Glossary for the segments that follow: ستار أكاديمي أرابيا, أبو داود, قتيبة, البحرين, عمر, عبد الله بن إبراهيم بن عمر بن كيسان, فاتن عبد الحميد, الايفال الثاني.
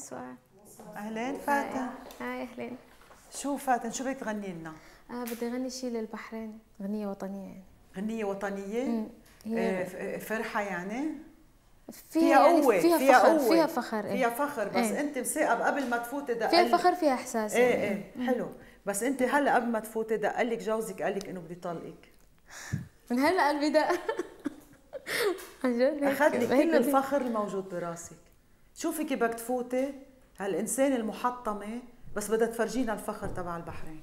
سؤاد. اهلين فاتن. هاي اهلين. شو فاتن شو بدك تغني لنا؟ بدي اغني شيء للبحرين، اغنيه وطنيه يعني. اغنيه وطنيه؟ فرحه يعني؟ فيها قوة يعني فيها فخر فيها فخر إيه؟ فيها فخر بس إيه؟ انت مثاقب قبل ما تفوتي دق فيها فخر فيها احساس يعني ايه ايه حلو بس انت هلا قبل ما تفوتي دق لك جوزك قال لك انه بدي طلقك من هلا قلبي دق عن جد اخذ لك كل الفخر الموجود براسك شوفي كيف بدك تفوتي هالانسانه المحطمه بس بدها تفرجينا الفخر تبع البحرين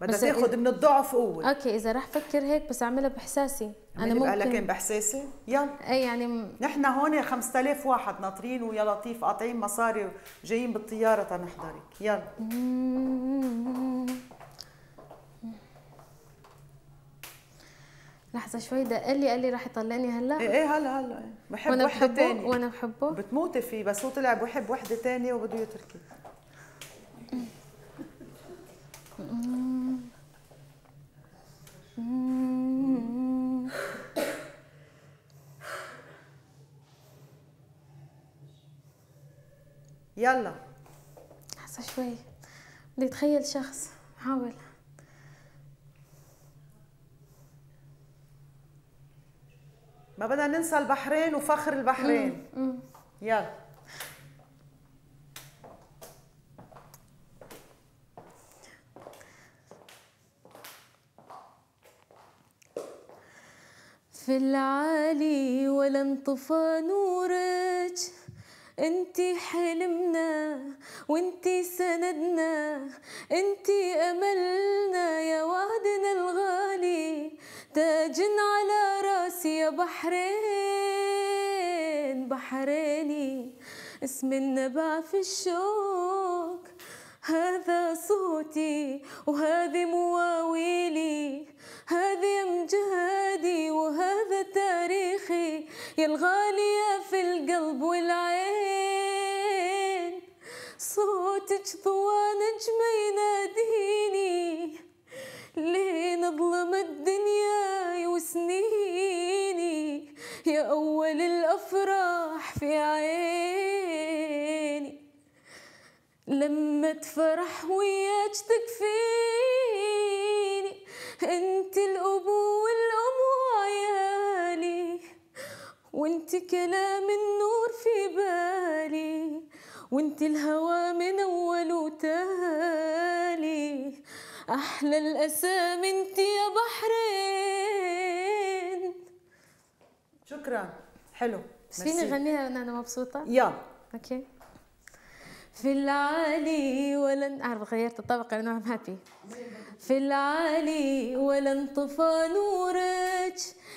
بدها تاخذ من الضعف قوه اوكي اذا رح فكر هيك بس اعملها باحساسي انا ممكن لكن باحساسي يلا اي يعني نحن هون 5000 واحد ناطرين ويا لطيف قاطعين مصاري جايين بالطياره تنحضرك يلا لحظه شوي دقلي قال لي رح يطلقني هلا ايه ايه هلا هلا بحب وحده ثانيه وانا بحبه بتموتي فيه بس هو طلع بحب وحده ثانيه وبده يتركك يلا لحظة شوي بدي اتخيل شخص حاول ما بدنا ننسى البحرين وفخر البحرين يلا في العالي ولا انطفى نورك انتي حلمنا وانتي سندنا انتي املنا يا وعدنا الغالي تاج على راسي يا بحرين بحريني اسم النبع في الشوق هذا صوتي وهذه مواويلي هذه امجادي وهذا تاريخي يا الغالية في القلب والعين صوتك ضوى نجمة يناديني لين ظلمت دنياي وسنيني يا أول الأفراح في عيني لما تفرح وياك تكفيني انت الاب والام وعيالي وانت كلام النور في بالي وانت الهوى من اول وتالي احلى الاسامي انت يا بحرين شكرا حلو بس فيني اغنيها انا مبسوطه؟ يلا اوكي في العالي ولا أعرف غيرت الطبقة لأنه I'm happy في العالي ولا انطفى نورك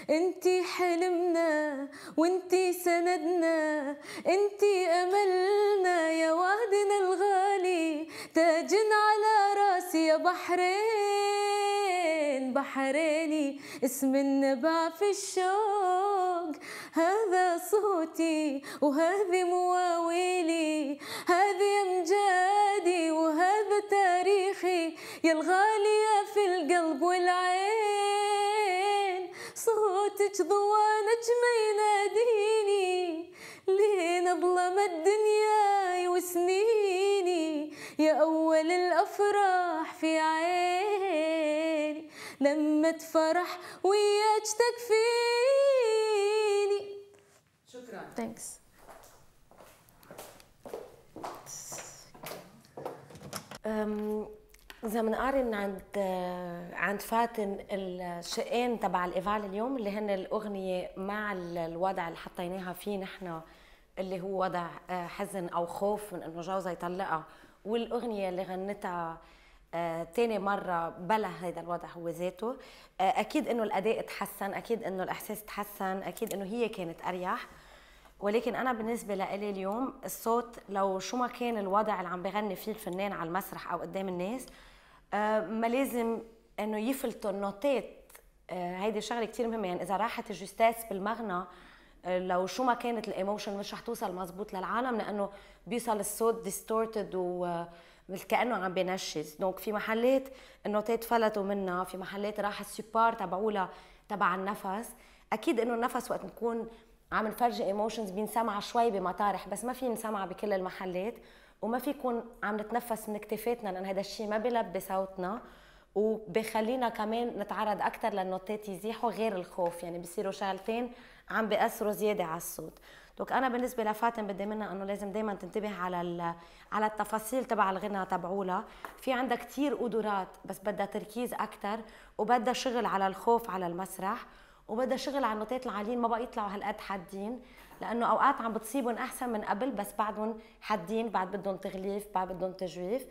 انتي حلمنا وانتي سندنا انتي أملنا يا وعدنا الغالي تاج على راسي يا بحرين بحريني اسم النبع في الشوق هذا صوتي وهذه مواويلي هذه أمجادي وهذا تاريخي يا الغالية في القلب والعين صوتك ضوى نجمة يناديني لين أظلمت دنياي وسنيني يا أول الأفراح في عيني لما تفرح وياك تكفيني شكرا ثانكس إذا بنقارن من عند فاتن الشقين تبع الإيفال اليوم اللي هن الأغنية مع الوضع اللي حطيناها فيه نحن اللي هو وضع حزن أو خوف من إنه جوزها يطلقها والأغنية اللي غنتها تاني مرة بلا هيدا الوضع هو ذاته أكيد إنه الأداء تحسن أكيد إنه الإحساس تحسن أكيد إنه هي كانت أريح ولكن أنا بالنسبة لإلي اليوم الصوت لو شو ما كان الوضع اللي عم بغني فيه الفنان على المسرح أو قدام الناس ما لازم إنه يفلتوا النوتات هيدي شغلة كتير مهمة يعني إذا راحت الجوستاس بالمغنى لو شو ما كانت الإيموشن مش رح توصل مظبوط للعالم لأنه بيوصل الصوت ديستورتد ومثل كأنه عم بينشز دونك في محلات النوتات فلتوا منها في محلات راح السيبار تبعولها تبع النفس أكيد إنه النفس وقت نكون عم نفرجي ايموشنز بنسمعها شوي بمطارح، بس ما في نسمعها بكل المحلات، وما في يكون عم نتنفس من اكتافاتنا، لان هذا الشيء ما بيلبي صوتنا وبخلينا كمان نتعرض اكثر للنوتات يزيحوا غير الخوف، يعني بصيروا شغلتين عم بيأثروا زياده على الصوت. دونك انا بالنسبه لفاتن بدي منها انه لازم دائما تنتبه على التفاصيل تبع الغنى تبعولها، في عندها كثير قدرات بس بدها تركيز اكثر، وبدها شغل على الخوف على المسرح، وبدها شغل على النوتات العاليين ما بقى يطلعوا هالقد حادين، لانه اوقات عم بتصيبهم احسن من قبل بس بعدهم حادين، بعد بدهم تغليف، بعد بدهم تجويف.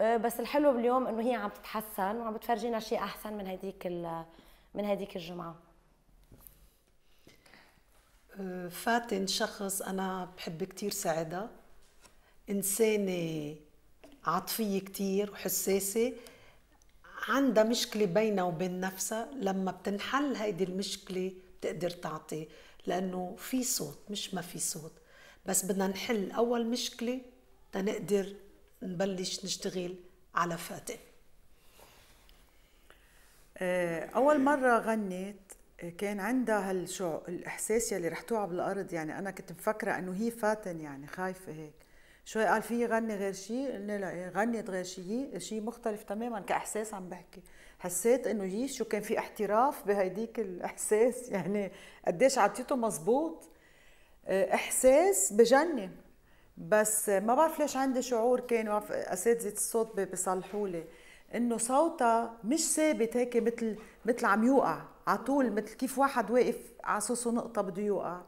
بس الحلو باليوم انه هي عم تتحسن وعم بتفرجينا شيء احسن من هديك الجمعه. فاتن شخص انا بحب كثير سعدها، انسانه عاطفيه كثير وحساسه، عندها مشكله بينها وبين نفسها، لما بتنحل هيدي المشكله بتقدر تعطي، لانه في صوت مش ما في صوت، بس بدنا نحل اول مشكله تنقدر نبلش نشتغل على فاتن. اول مره غنت كان عندها الاحساس يلي رح توقع بالارض، يعني انا كنت مفكره انه هي فاتن يعني خايفه هيك شوي، قال في غني غير شيء، قلنا لا غنت غير شيء مختلف تماما كاحساس. عم بحكي حسيت انه هي شو كان في احتراف بهيديك الاحساس، يعني قديش عطيته مزبوط، احساس بجنن، بس ما بعرف ليش عندي شعور كان اساتذه الصوت بيصلحوا لي انه صوتها مش ثابت هيك، مثل عم يوقع على طول، مثل كيف واحد واقف على سوسه نقطه بده يوقع.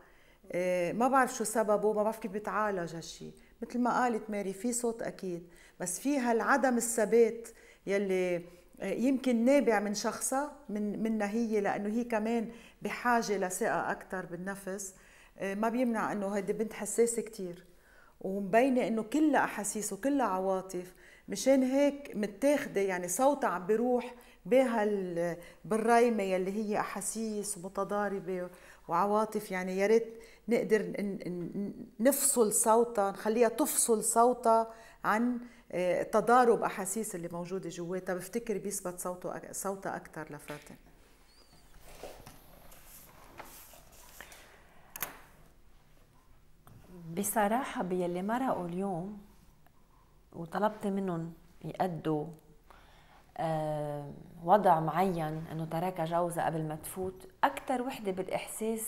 ما بعرف شو سببه، ما بعرف كيف بيتعالج هالشيء. مثل ما قالت ماري في صوت اكيد، بس في هالعدم الثبات يلي يمكن نابع من شخصها منها هي، لانه هي كمان بحاجه لثقه اكثر بالنفس. ما بيمنع انه هيدي بنت حساسه كثير ومبينه انه كلها احاسيس وكلها عواطف، مشان هيك متاخده، يعني صوتها عم بيروح بالرايمه يلي هي احاسيس ومتضاربه وعواطف. يعني يا ريت نقدر نفصل صوتها، نخليها تفصل صوتها عن تضارب احاسيس اللي موجوده جواتها، بفتكر بيثبت صوتها اكثر لفاتن. بصراحه بيلي مرقوا اليوم وطلبت منهم يأدوا وضع معين انه تركها جوزها قبل ما تفوت، اكثر وحده بالاحساس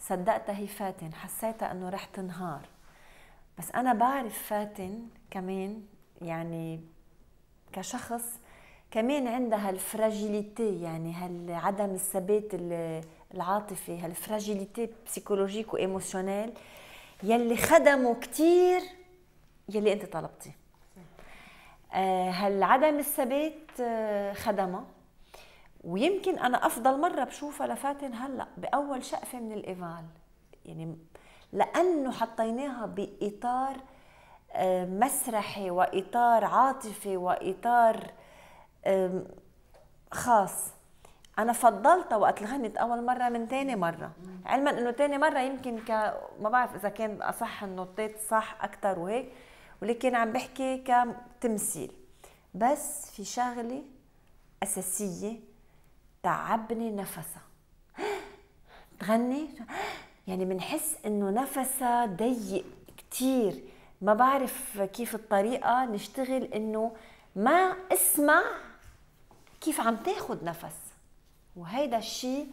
صدقتها هي فاتن، حسيتها انه رح تنهار. بس انا بعرف فاتن كمان يعني كشخص كمان عندها هالفراجيليتي، يعني هالعدم الثبات العاطفي، هالفراجيليتي بسيكولوجيك وايموشنال يلي خدموا كثير يلي انت طلبتيه. هالعدم الثبات خدمها، ويمكن انا افضل مره بشوفها لفاتن هلا باول شقفه من الايفال، يعني لانه حطيناها باطار مسرحي واطار عاطفي واطار خاص. انا فضلتها وقت غنت اول مره من ثاني مره، علما انه ثاني مره يمكن ما بعرف اذا كان اصح النوتات صح اكثر وهيك، ولكن عم بحكي كتمثيل. بس في شغله اساسيه تعبني نفسها تغني، يعني بنحس انه نفسها ضيق كثير، ما بعرف كيف الطريقه نشتغل انه ما اسمع كيف عم تاخذ نفس، وهيدا الشيء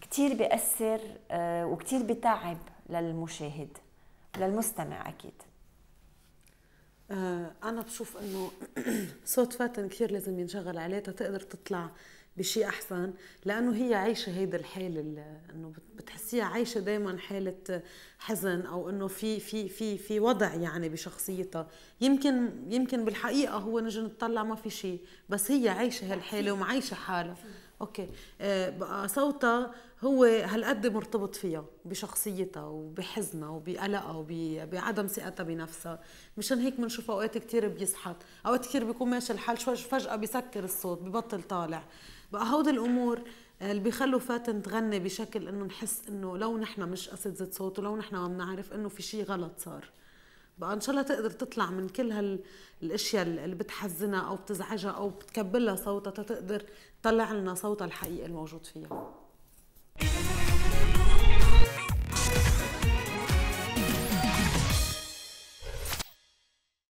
كثير بيأثر وكثير بتعب للمشاهد للمستمع. اكيد أنا بشوف إنه صوت فاتن كثير لازم ينشغل عليه تقدر تطلع بشيء أحسن، لأنه هي عايشة هيدا الحالة إنه بتحسيها عايشة دائما حالة حزن، أو إنه في في في في وضع يعني بشخصيتها. يمكن بالحقيقة هو نجي نطلع ما في شيء، بس هي عايشة هالحالة ومعايشة حالها. اوكي بقى صوتها هو هالقد مرتبط فيها بشخصيتها وبحزنها وبقلقها وبعدم ثقتها بنفسها، مشان هيك بنشوف اوقات كثير بيسحط، اوقات كثير بيكون ماشي الحال شوي فجأة بيسكر الصوت ببطل طالع. بقى هودي الامور اللي بيخلوا فاتن تغني بشكل انه نحس انه لو نحن مش اساتذة صوت ولو نحن ما بنعرف انه في شيء غلط صار. بقى ان شاء الله تقدر تطلع من كل هالاشياء اللي بتحزنها او بتزعجها او بتكبلها صوتها، تقدر تطلع لنا صوتها الحقيقي الموجود فيها.